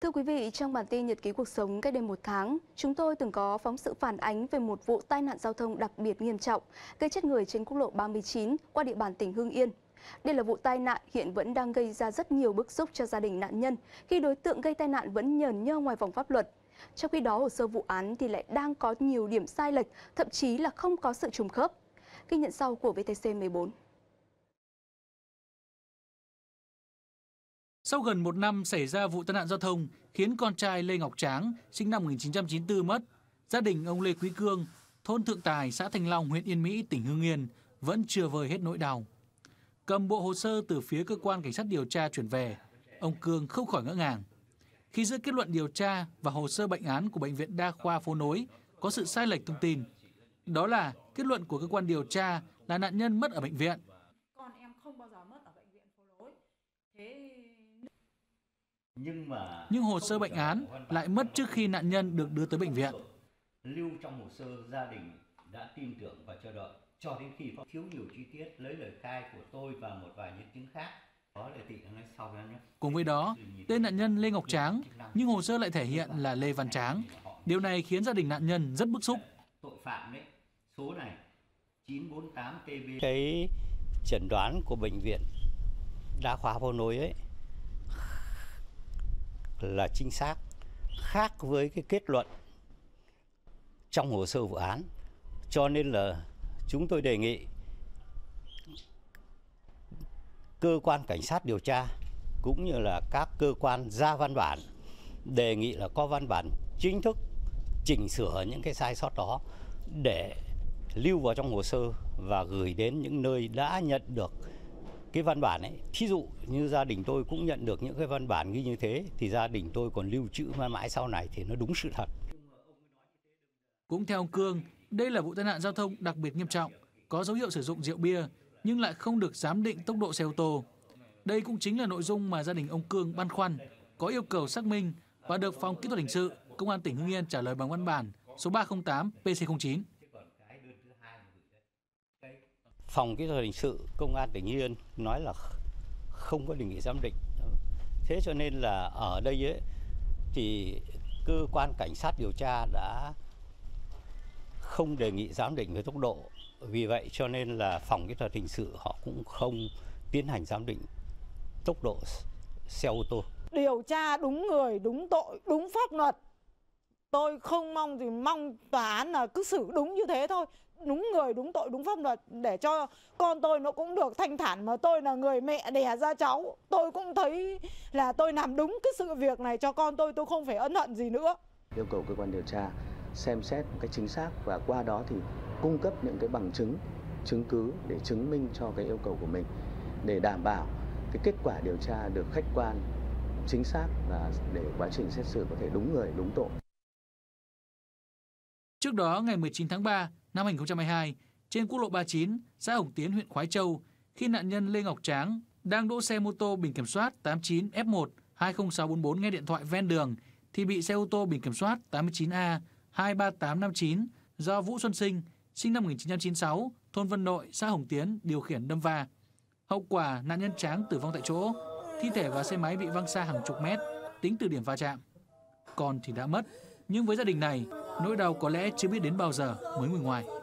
Thưa quý vị, trong bản tin Nhật ký cuộc sống cách đây một tháng, chúng tôi từng có phóng sự phản ánh về một vụ tai nạn giao thông đặc biệt nghiêm trọng gây chết người trên quốc lộ 39 qua địa bàn tỉnh Hưng Yên. Đây là vụ tai nạn hiện vẫn đang gây ra rất nhiều bức xúc cho gia đình nạn nhân khi đối tượng gây tai nạn vẫn nhờn nhơ ngoài vòng pháp luật. Trong khi đó, hồ sơ vụ án thì lại đang có nhiều điểm sai lệch, thậm chí là không có sự trùng khớp. Ghi nhận sau của VTC 14. Sau gần một năm xảy ra vụ tai nạn giao thông khiến con trai Lê Ngọc Tráng sinh năm 1994 mất, gia đình ông Lê Quý Cương, thôn Thượng Tài, xã Thành Long, huyện Yên Mỹ, tỉnh Hưng Yên vẫn chưa vơi hết nỗi đau. Cầm bộ hồ sơ từ phía cơ quan cảnh sát điều tra chuyển về, ông Cương không khỏi ngỡ ngàng. Khi giữa kết luận điều tra và hồ sơ bệnh án của Bệnh viện Đa khoa Phố Nối có sự sai lệch thông tin. Đó là kết luận của cơ quan điều tra là nạn nhân mất ở bệnh viện. Con em không bao giờ mất ở bệnh viện Phố Nối. Nhưng hồ sơ bệnh án lại mất trước khi nạn nhân được đưa tới bệnh viện. Lưu trong hồ sơ, gia đình đã tin tưởng và chờ đợi cho đến khi thiếu nhiều chi tiết lấy lời khai của tôi và một vài nhân chứng khác. Cùng với đó, tên nạn nhân Lê Ngọc Tráng nhưng hồ sơ lại thể hiện là Lê Văn Tráng. Điều này khiến gia đình nạn nhân rất bức xúc. Tội phạm đấy, số này 948 TB. Cái chẩn đoán của bệnh viện Đa khoa Phố Nối ấy là chính xác, khác với cái kết luận trong hồ sơ vụ án. Cho nên là chúng tôi đề nghị cơ quan cảnh sát điều tra cũng như là các cơ quan ra văn bản, đề nghị là có văn bản chính thức chỉnh sửa những cái sai sót đó để lưu vào trong hồ sơ và gửi đến những nơi đã nhận được cái văn bản ấy. Thí dụ như gia đình tôi cũng nhận được những cái văn bản ghi như thế thì gia đình tôi còn lưu trữ mãi sau này thì nó đúng sự thật. Cũng theo ông Cương, đây là vụ tai nạn giao thông đặc biệt nghiêm trọng, có dấu hiệu sử dụng rượu bia nhưng lại không được giám định tốc độ xe ô tô. Đây cũng chính là nội dung mà gia đình ông Cương băn khoăn, có yêu cầu xác minh và được Phòng Kỹ thuật Hình sự, Công an tỉnh Hưng Yên trả lời bằng văn bản số 308 PC09. Phòng Kỹ thuật Hình sự, Công an tỉnh Hưng Yên nói là không có đề nghị giám định. Thế cho nên là ở đây ấy, thì cơ quan cảnh sát điều tra đã không đề nghị giám định về tốc độ. Vì vậy cho nên là Phòng Kỹ thuật Hình sự họ cũng không tiến hành giám định tốc độ xe ô tô. Điều tra đúng người, đúng tội, đúng pháp luật. Tôi không mong gì, mong tòa án là cứ xử đúng như thế thôi. Đúng người, đúng tội, đúng pháp luật để cho con tôi nó cũng được thanh thản. Mà tôi là người mẹ đẻ ra cháu, tôi cũng thấy là tôi làm đúng cái sự việc này cho con tôi không phải ân hận gì nữa. Yêu cầu cơ quan điều tra xem xét một cách chính xác và qua đó thì cung cấp những cái bằng chứng, chứng cứ để chứng minh cho cái yêu cầu của mình, để đảm bảo cái kết quả điều tra được khách quan, chính xác và để quá trình xét xử có thể đúng người, đúng tội. Trước đó, ngày 19 tháng 3 năm 2022, trên quốc lộ 39, xã Hồng Tiến, huyện Khoái Châu, khi nạn nhân Lê Ngọc Tráng đang đỗ xe mô tô biển kiểm soát 89F1-20644 nghe điện thoại ven đường, thì bị xe ô tô biển kiểm soát 89A-23859 do Vũ Xuân Sinh, sinh năm 1996, thôn Vân Nội, xã Hồng Tiến điều khiển đâm va. Hậu quả, nạn nhân Tráng tử vong tại chỗ, thi thể và xe máy bị văng xa hàng chục mét tính từ điểm va chạm. Con thì đã mất, nhưng với gia đình này, nỗi đau có lẽ chưa biết đến bao giờ mới nguôi ngoai.